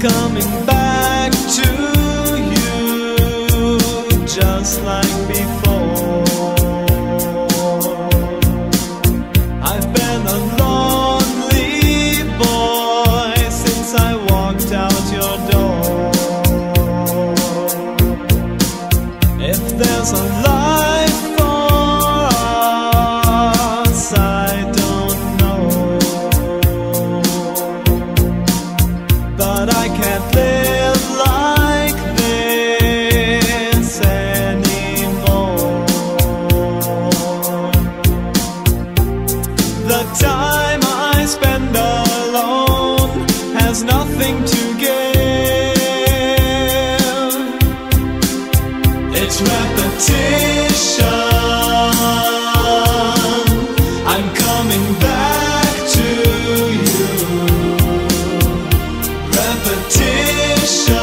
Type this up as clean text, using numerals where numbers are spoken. coming back to you, just like before. I've been a lonely boy since I walked out your door. If there's a life for us, I don't. But I can't live like this anymore. The time I spend alone has nothing to give. It's repetition. Repetition.